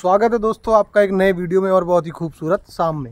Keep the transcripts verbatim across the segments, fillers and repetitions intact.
स्वागत है दोस्तों आपका एक नए वीडियो में और बहुत ही खूबसूरत शाम में।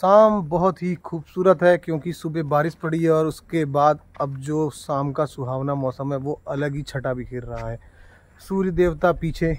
शाम बहुत ही खूबसूरत है क्योंकि सुबह बारिश पड़ी है और उसके बाद अब जो शाम का सुहावना मौसम है वो अलग ही छटा बिखेर रहा है। सूर्य देवता पीछे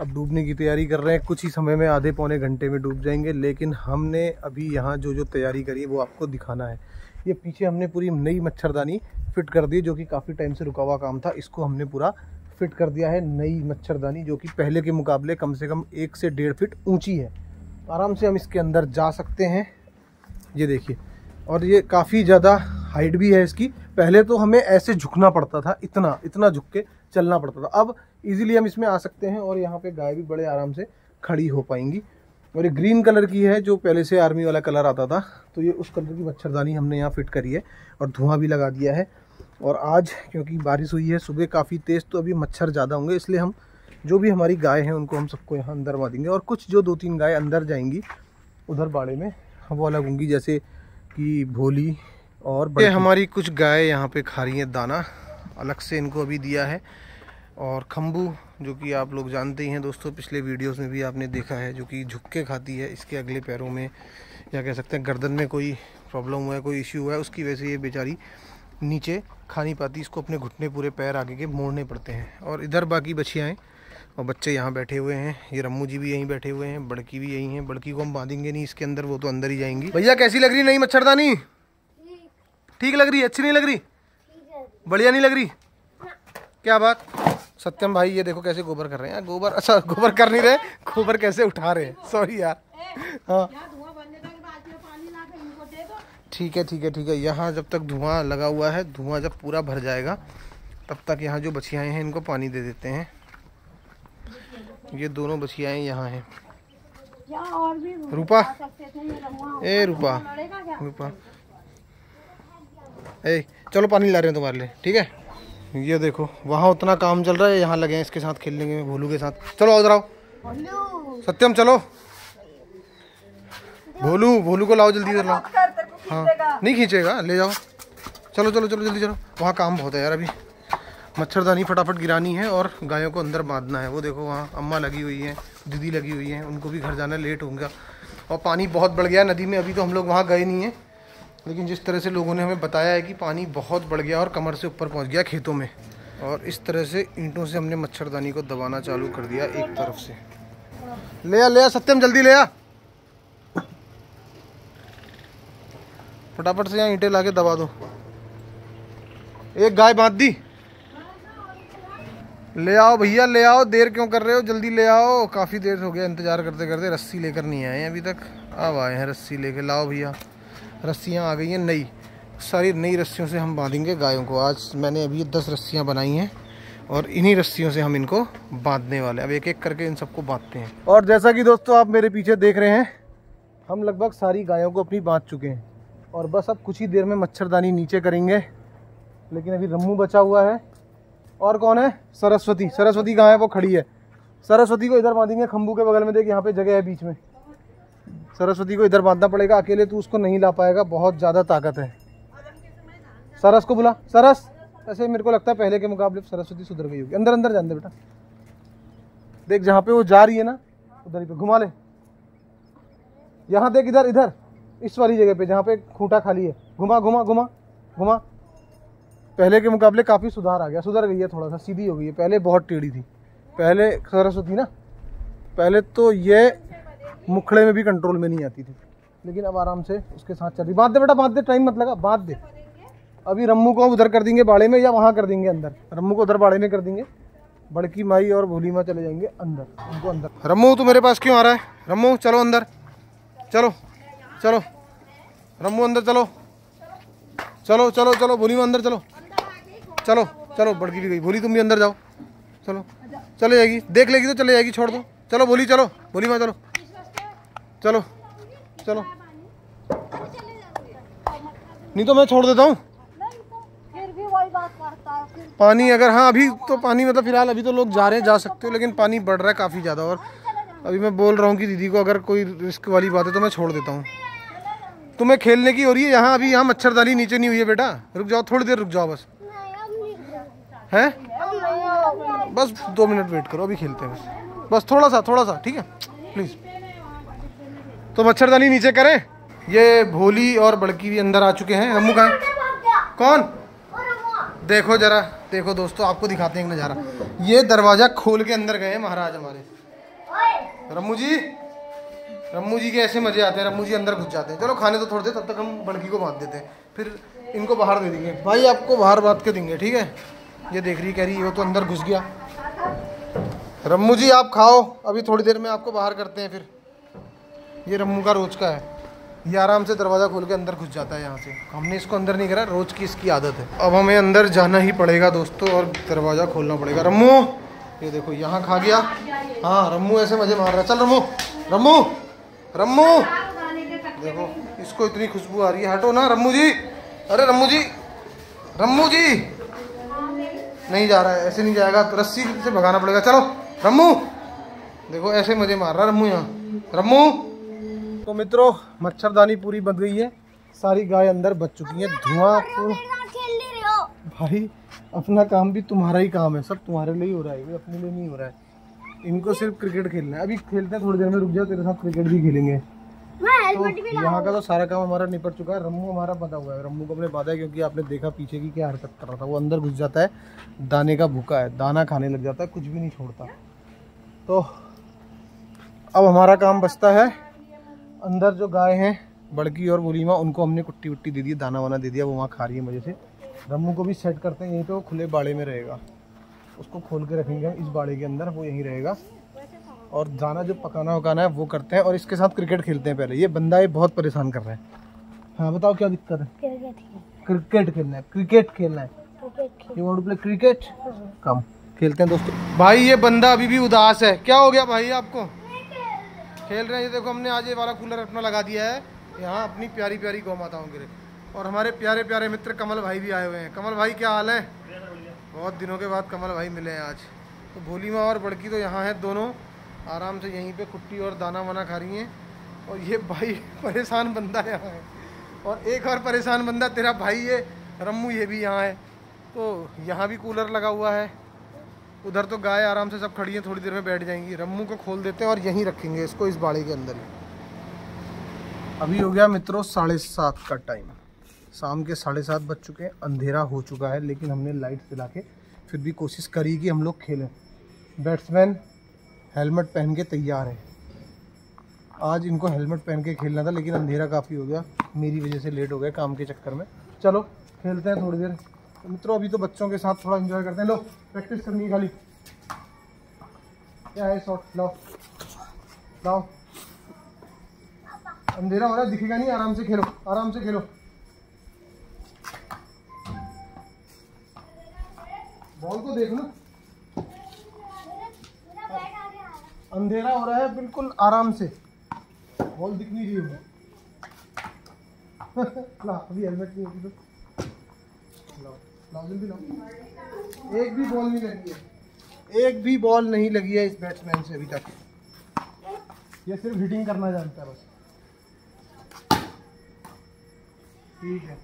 अब डूबने की तैयारी कर रहे हैं, कुछ ही समय में आधे पौने घंटे में डूब जाएंगे, लेकिन हमने अभी यहाँ जो जो तैयारी करी है वो आपको दिखाना है। ये पीछे हमने पूरी नई मच्छरदानी फिट कर दी जो कि काफ़ी टाइम से रुका हुआ काम था, इसको हमने पूरा फिट कर दिया है। नई मच्छरदानी जो कि पहले के मुकाबले कम से कम एक से डेढ़ फीट ऊंची है, आराम से हम इसके अंदर जा सकते हैं, ये देखिए। और ये काफ़ी ज़्यादा हाइट भी है इसकी, पहले तो हमें ऐसे झुकना पड़ता था, इतना इतना झुक के चलना पड़ता था, अब इजीली हम इसमें आ सकते हैं। और यहाँ पे गाय भी बड़े आराम से खड़ी हो पाएंगी। और ये ग्रीन कलर की है जो पहले से आर्मी वाला कलर आता था, तो ये उस कलर की मच्छरदानी हमने यहाँ फिट करी है और धुआं भी लगा दिया है। और आज क्योंकि बारिश हुई है सुबह काफ़ी तेज़, तो अभी मच्छर ज़्यादा होंगे, इसलिए हम जो भी हमारी गाय हैं उनको हम सबको यहाँ अंदर बांध देंगे। और कुछ जो दो तीन गाय अंदर जाएंगी उधर बाड़े में, वो अलग होंगी, जैसे कि भोली। और ये हमारी कुछ गाय यहाँ पे खा रही हैं दाना, अलग से इनको अभी दिया है। और खम्बू जो कि आप लोग जानते ही हैं दोस्तों, पिछले वीडियोस में भी आपने देखा है, जो कि झुक के खाती है, इसके अगले पैरों में या कह सकते हैं गर्दन में कोई प्रॉब्लम हुआ है, कोई इश्यू हुआ है, उसकी वजह से ये बेचारी नीचे खा नहीं पाती, इसको अपने घुटने पूरे पैर आगे के मोड़ने पड़ते हैं। और इधर बाकी बच्चियाँ और बच्चे यहाँ बैठे हुए हैं, ये रम्मू जी भी यहीं बैठे हुए हैं, बड़की भी यहीं हैं। बड़की को हम बांधेंगे नहीं इसके अंदर, वो तो अंदर ही जाएंगी। भैया कैसी लग रही नहीं मच्छरदानी? ठीक लग रही है? अच्छी नहीं लग रही? बढ़िया नहीं लग रही? क्या बात सत्यम भाई, ये देखो कैसे गोबर कर रहे हैं। गोबर अच्छा गोबर कर नहीं रहे, गोबर कैसे उठा रहे हैं, सॉरी यार। हाँ ठीक है ठीक है ठीक है। यहाँ जब तक धुआं लगा हुआ है, धुआं जब पूरा भर जाएगा तब तक यहाँ जो बछियाएँ हैं इनको पानी दे देते हैं। ये दोनों बछियाएँ यहाँ हैं। रूपा ए रूपा रूपा ए, चलो पानी ला रहे हैं तुम्हारे लिए, ठीक है। ये देखो वहाँ उतना काम चल रहा है, यहाँ लगे हैं इसके साथ खेलने में, भोलू के साथ। चलो उधर आओ सत्यम, चलो भोलू भोलू को लाओ जल्दी से, लाओ। हाँ नहीं खींचेगा, ले जाओ। चलो चलो चलो जल्दी चलो, वहाँ काम बहुत है यार। अभी मच्छरदानी फटाफट गिरानी है और गायों को अंदर बांधना है। वो देखो वहाँ अम्मा लगी हुई है, दीदी लगी हुई है, उनको भी घर जाना लेट होगा। और पानी बहुत बढ़ गया नदी में, अभी तो हम लोग वहाँ गए नहीं हैं, लेकिन जिस तरह से लोगों ने हमें बताया है कि पानी बहुत बढ़ गया और कमर से ऊपर पहुँच गया खेतों में। और इस तरह से ईंटों से हमने मच्छरदानी को दबाना चालू कर दिया एक तरफ से। ले आ ले आ सत्यम, जल्दी ले आ, फटाफट से यहाँ ईंटें लाके दबा दो। एक गाय बांध दी, ले आओ भैया ले आओ, देर क्यों कर रहे हो, जल्दी ले आओ। काफ़ी देर हो गया इंतज़ार करते करते, रस्सी लेकर नहीं आए हैं अभी तक, अब आए हैं रस्सी लेके। लाओ भैया, रस्सियाँ आ गई हैं नई, सारी नई रस्सियों से हम बांधेंगे गायों को। आज मैंने अभी दस रस्सियाँ बनाई हैं और इन्हीं रस्सियों से हम इनको बांधने वाले हैं। अब एक एक करके इन सबको बांधते हैं। और जैसा कि दोस्तों आप मेरे पीछे देख रहे हैं, हम लगभग सारी गायों को अपनी बांध चुके हैं और बस अब कुछ ही देर में मच्छरदानी नीचे करेंगे। लेकिन अभी रम्मू बचा हुआ है और कौन है, सरस्वती। सरस्वती कहाँ है? वो खड़ी है। सरस्वती को इधर बांधेंगे, खम्बू के बगल में, देख यहाँ पे जगह है बीच में। सरस्वती को इधर बांधना पड़ेगा, अकेले तू उसको नहीं ला पाएगा, बहुत ज़्यादा ताकत है। सरस को बुला। सरस ऐसे मेरे को लगता है पहले के मुकाबले सरस्वती सुधर गई होगी। अंदर अंदर जान दे बेटा, देख जहाँ पे वो जा रही है ना उधर ही पे घुमा ले। यहाँ देख, इधर इधर इस वाली जगह पे जहाँ पे खूंटा खाली है, घुमा घुमा घुमा घुमा। पहले के मुकाबले काफ़ी सुधार आ गया, सुधर गई है, थोड़ा सा सीधी हो गई है, पहले बहुत टेढ़ी थी। पहले सरस्वती ना, पहले तो ये मुखड़े में भी कंट्रोल में नहीं आती थी, लेकिन अब आराम से उसके साथ चल रही। बांध दे बेटा बांध दे, टाइम मत लगा, बांध दे। अभी रम्मू को उधर कर देंगे बाड़े में, या वहाँ कर देंगे अंदर, रम्मू को उधर बाड़े में कर देंगे। बड़की माई और भोली माँ चले जाएंगे अंदर, उनको अंदर। रम्मू तू मेरे पास क्यों आ रहा है? रम्मू चलो अंदर, चलो चलो रम्मू अंदर चलो, चलो चलो चलो भोली में अंदर चलो, चलो चलो। बड़की भी गई, भोली तुम भी अंदर जाओ, चलो चले जाएगी, देख लेगी तो चले जाएगी, छोड़ दो। चलो भोली चलो, भोली में चलो, चलो चलो, नहीं तो मैं छोड़ देता हूँ। पानी अगर, हाँ अभी तो पानी मतलब फिलहाल अभी तो लोग जा रहे हैं, जा सकते हो, लेकिन पानी बढ़ रहा है काफ़ी ज़्यादा। और अभी मैं बोल रहा हूँ कि दीदी को अगर कोई रिस्क वाली बात है तो मैं छोड़ देता हूँ, तुम्हें खेलने की हो रही है यहाँ। अभी यहाँ मच्छरदानी नीचे नहीं हुई है बेटा, रुक जाओ थोड़ी देर, रुक जाओ बस, हैं बस दो मिनट वेट करो, अभी खेलते हैं बस। बस थोड़ा सा थोड़ा सा ठीक है प्लीज़। तो मच्छरदानी नीचे करें। ये भोली और बड़की भी अंदर आ चुके हैं। अम्मू कहाँ? कौन? देखो जरा, देखो दोस्तों आपको दिखाते हैं एक नज़ारा। ये दरवाज़ा खोल के अंदर गए हैं महाराज हमारे। रम्मू जी, रम्मू जी के ऐसे मजे आते हैं, रम्मू जी अंदर घुस जाते हैं। चलो खाने तो थोड़ी देर, तब तक हम बड़की को बांध देते हैं, फिर इनको बाहर दे देंगे। भाई आपको बाहर बांध के देंगे ठीक है। ये देख रही कह रही वो तो अंदर घुस गया। रम्मू जी आप खाओ, अभी थोड़ी देर में आपको बाहर करते हैं। फिर ये रम्मू का रोज का है, ये आराम से दरवाज़ा खोल के अंदर घुस जाता है। यहाँ से हमने इसको अंदर नहीं करा, रोज़ की इसकी आदत है। अब हमें अंदर जाना ही पड़ेगा दोस्तों और दरवाज़ा खोलना पड़ेगा। रम्मू ये देखो यहाँ खा गया। हाँ रम्मू ऐसे मज़े मार रहा है। चल रम्मू रम्मू रम्मू, देखो इसको इतनी खुशबू आ रही है। हटो ना रम्मू जी, अरे रम्मू जी रम्मू जी नहीं जा रहा है, ऐसे नहीं जाएगा, तो रस्सी से भगाना पड़ेगा। चलो रम्मू, देखो ऐसे मज़े मार रहा है रम्मू यहाँ। रम्मू तो मित्रों मच्छरदानी पूरी बंद गई है, सारी गाय अंदर बच चुकी है। धुआं भाई, अपना काम भी तुम्हारा ही काम है, सब तुम्हारे लिए ही हो रहा है, अपने लिए नहीं हो रहा है। इनको सिर्फ क्रिकेट खेलना है। अभी खेलते हैं, थोड़ी देर में रुक जाओ, तेरे साथ क्रिकेट भी खेलेंगे। तो यहाँ का तो सारा काम हमारा निपट चुका है। रम्मू हमारा बंधा हुआ है, रम्मू को हमने बांधा है क्योंकि आपने देखा पीछे की क्या हरकत कर रहा था। वो अंदर घुस जाता है, दाने का भूखा है, दाना खाने लग जाता है, कुछ भी नहीं छोड़ता। तो अब हमारा काम बचता है, अंदर जो गाय हैं बड़की और बोलीमा, उनको हमने कुट्टी वुट्टी दे दी, दाना वाना दे दिया, वो वहाँ खा रही है मजे से। रम्मू को भी सेट करते हैं यहीं पे, वो खुले बाड़े में रहेगा, उसको खोल के रखेंगे हम इस बाड़े के अंदर, वो यहीं रहेगा। और दाना जो पकाना वकाना है वो करते हैं और इसके साथ क्रिकेट खेलते हैं। पहले ये बंदा ये बहुत परेशान कर रहा है। हाँ बताओ क्या दिक्कत है? क्रिकेट खेलना है, क्रिकेट खेलना है, you want to play cricket? Come खेलते हैं दोस्तों। भाई ये बंदा अभी भी उदास है, क्या हो गया भाई आपको? खेल रहे हैं। ये देखो हमने आज ये वाला कूलर अपना लगा दिया है यहाँ अपनी प्यारी प्यारी गौमाताओं के लिए। और हमारे प्यारे प्यारे मित्र कमल भाई भी आए हुए हैं। कमल भाई क्या हाल है? बहुत दिनों के बाद कमल भाई मिले हैं आज। तो भोली माँ और बड़की तो यहाँ हैं, दोनों आराम से यहीं पे कुट्टी और दाना वाना खा रही हैं। और ये भाई परेशान बंदा यहाँ है, और एक और परेशान बंदा तेरा भाई है रम्मू, ये भी यहाँ है। तो यहाँ भी कूलर लगा हुआ है। उधर तो गाय आराम से सब खड़ी हैं, थोड़ी देर में बैठ जाएंगी। रम्मू को खोल देते हैं और यहीं रखेंगे इसको इस बाड़े के अंदर ही। अभी हो गया मित्रों साढ़े सात का टाइम, शाम के साढ़े सात बज चुके हैं, अंधेरा हो चुका है, लेकिन हमने लाइट जला के फिर भी कोशिश करी कि हम लोग खेलें। बैट्समैन हेलमेट पहन के तैयार है, आज इनको हेलमेट पहन के खेलना था, लेकिन अंधेरा काफ़ी हो गया, मेरी वजह से लेट हो गया काम के चक्कर में। चलो खेलते हैं थोड़ी देर मित्रों। अभी तो बच्चों के साथ थोड़ा एंजॉय करते हैं। लो प्रैक्टिस करनी है खाली, क्या है शॉट? लाओ लाओ, अंधेरा हो रहा है, दिखेगा नहीं, आराम से खेलो, आराम से खेलो। बॉल को देखना, अंधेरा हो रहा है, बिल्कुल आराम से, बॉल दिख नहीं रही है। अभी हेलमेट नहीं होगी तो भी, एक भी बॉल नहीं लगी है, एक भी बॉल नहीं लगी है इस बैट्समैन से अभी तक। ये सिर्फ हिटिंग करना जानता है बस। ठीक है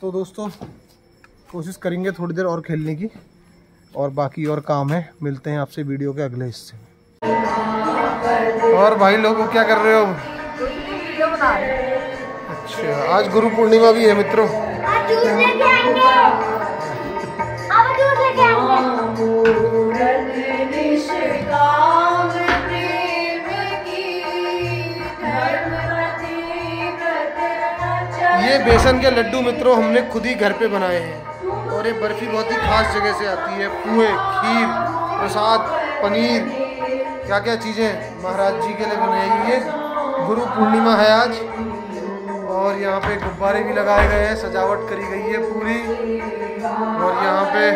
तो दोस्तों कोशिश करेंगे थोड़ी देर और खेलने की, और बाकी और काम है। मिलते हैं आपसे वीडियो के अगले हिस्से में। और भाई लोग क्या कर रहे हो? अच्छा आज गुरु पूर्णिमा भी है मित्रों। ये बेसन के लड्डू मित्रों हमने खुद ही घर पे बनाए हैं, और ये बर्फी बहुत ही खास जगह से आती है। पुए, खीर, प्रसाद, पनीर, क्या क्या चीज़ें महाराज जी के लिए बनाई हुई है। गुरु पूर्णिमा है आज, और यहाँ पे गुब्बारे भी लगाए गए हैं, सजावट करी गई है पूरी। और यहाँ पे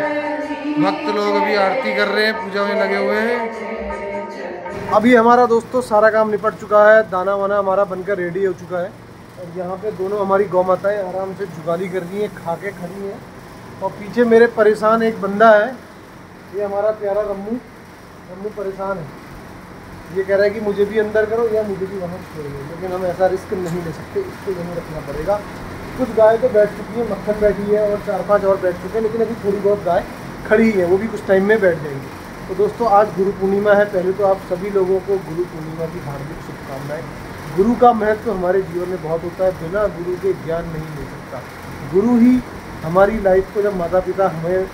भक्त लोग अभी आरती कर रहे हैं, पूजा में लगे हुए हैं। अभी हमारा दोस्तों सारा काम निपट चुका है, दाना वाना हमारा बनकर रेडी हो चुका है। और यहाँ पे दोनों हमारी गौ माताएं आराम से जुगाली कर रही हैं, खा के खड़ी हैं। और पीछे मेरे परेशान एक बंदा है, ये हमारा प्यारा रम्मू। रम्मू परेशान है, ये कह रहा है कि मुझे भी अंदर करो या मुझे भी वहाँ छोड़ दो, लेकिन हम ऐसा रिस्क नहीं ले सकते, इसको यहीं रखना पड़ेगा। कुछ गाय तो बैठ चुकी है, मक्खन बैठी है, और चार पाँच और बैठ चुके हैं, लेकिन अभी थोड़ी बहुत गाय खड़ी है, वो भी कुछ टाइम में बैठ जाएंगी। तो दोस्तों आज गुरु पूर्णिमा है। पहले तो आप सभी लोगों को गुरु पूर्णिमा की हार्दिक शुभकामनाएं। गुरु का महत्व तो हमारे जीवन में बहुत होता है। बिना गुरु के ज्ञान नहीं मिल सकता। गुरु ही हमारी लाइफ को, जब माता पिता हमें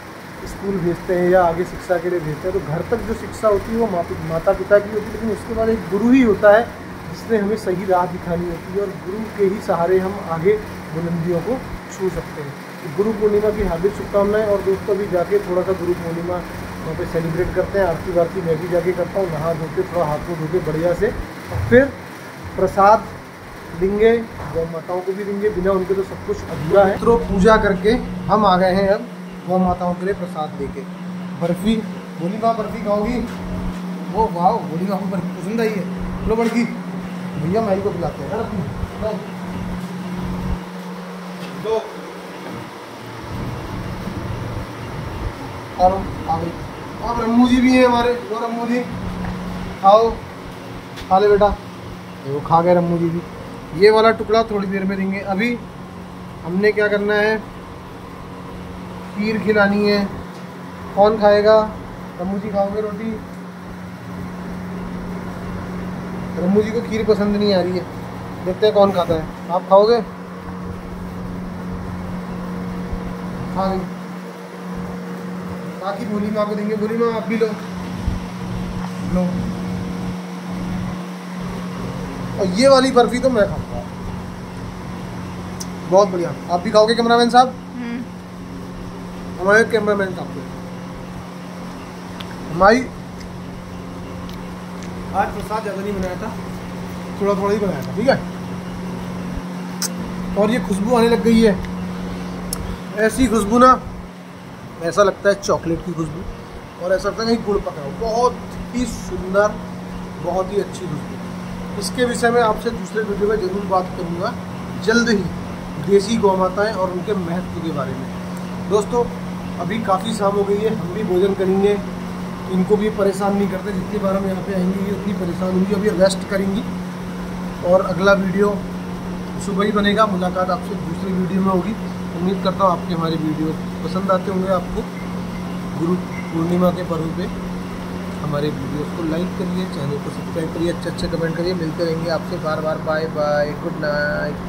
स्कूल भेजते हैं या आगे शिक्षा के लिए भेजते हैं, तो घर तक जो शिक्षा होती है वो माता पिता की होती है, लेकिन उसके बाद एक गुरु ही होता है जिसने हमें सही राह दिखानी होती है, और गुरु के ही सहारे हम आगे बुलंदियों को छू सकते हैं। तो गुरु पूर्णिमा की हार्दिक शुभकामनाएं। और दोस्तों भी जाके थोड़ा सा गुरु पूर्णिमा वहाँ पर सेलिब्रेट करते हैं। आरती वारती मैं भी जाके करता हूँ, नहा धो के, थोड़ा हाथ को धो के बढ़िया से, और फिर प्रसाद देंगे, गौ माताओं को भी देंगे। बिना उनके तो सब कुछ अधूरा है। तो पूजा करके हम आ गए हैं अब गौ माताओं के लिए प्रसाद देके। बर्फ़ी, भोली माँ बर्फ़ी खाओगी? वो वाह, भोली माँ को बर्फ़ी पसंद आई है। चलो बड़की भैया माई को बुलाते हैं। दो और और रम्मू जी भी हैं हमारे। दो रम्मू जी खाओ, खा ले बेटा। वो खा गए रम्मू जी भी। ये वाला टुकड़ा थोड़ी देर में देंगे। अभी हमने क्या करना है, खीर खिलानी है। कौन खाएगा? रम्मू जी खाओगे रोटी? रम्मू जी को खीर पसंद नहीं आ रही है। देखते हैं कौन खाता है। आप खाओगे? हाँ, बाकी भोली माँ को देंगे। भोली माँ आप भी लो लो। और ये वाली बर्फी तो मैं खाऊंगा, बहुत बढ़िया। आप भी खाओगे कैमरामैन साहब? हमारे कैमरामैन साहब को हमारी आज प्रसाद ज़्यादा नहीं बनाया था, थोड़ा थोड़ा ही बनाया था, ठीक है। और ये खुशबू आने लग गई है, ऐसी खुशबू ना, ऐसा लगता है चॉकलेट की खुशबू, और ऐसा लगता है कहीं गुड़ पका हो। बहुत ही सुंदर, बहुत ही अच्छी खुशबू। इसके विषय में आपसे दूसरे वीडियो में ज़रूर बात करूंगा जल्द ही, देसी गौमाताएं और उनके महत्व के बारे में। दोस्तों अभी काफ़ी शाम हो गई है, हम भी भोजन करेंगे। इनको भी परेशान नहीं करते, जितनी बार हम यहाँ पे आएंगे ये उतनी परेशान होंगी। अभी रेस्ट करेंगी और अगला वीडियो सुबह ही बनेगा। मुलाकात आपसे दूसरे वीडियो में होगी। उम्मीद करता हूँ आपके हमारे वीडियो पसंद आते होंगे। आपको गुरु पूर्णिमा के पर्व पर हमारे वीडियोस को लाइक करिए, चैनल को सब्सक्राइब करिए, अच्छे अच्छे कमेंट करिए। मिलते रहेंगे आपसे बार बार। Bye bye, good night.